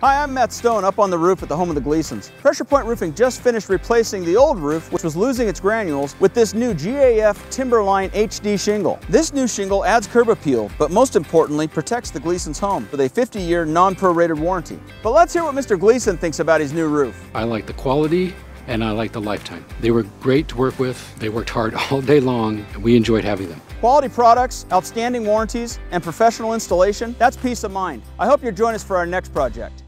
Hi, I'm Matt Stone up on the roof at the home of the Gleasons. Pressure Point Roofing just finished replacing the old roof, which was losing its granules, with this new GAF Timberline HD Shingle. This new shingle adds curb appeal, but most importantly protects the Gleasons' home with a 50-year non-prorated warranty. But let's hear what Mr. Gleason thinks about his new roof. I like the quality and I like the lifetime. They were great to work with. They worked hard all day long, and we enjoyed having them. Quality products, outstanding warranties, and professional installation, that's peace of mind. I hope you'll join us for our next project.